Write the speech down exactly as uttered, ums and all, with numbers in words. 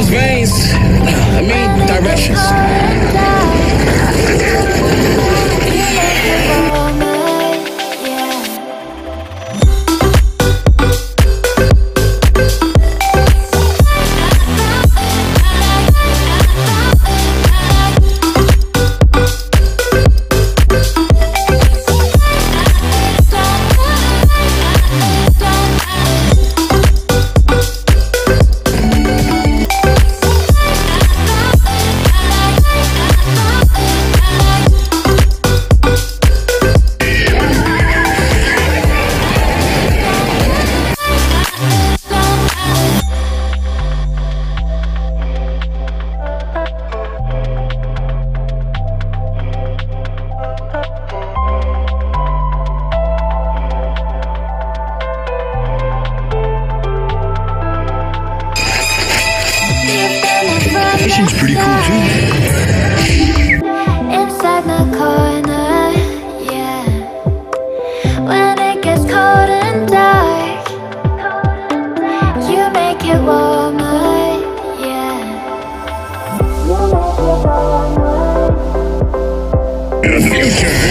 those veins, I mean directions. It's pretty cool too. Inside my corner, yeah. When it gets cold and dark, you make it warmer, yeah. You make it warmer. In the future.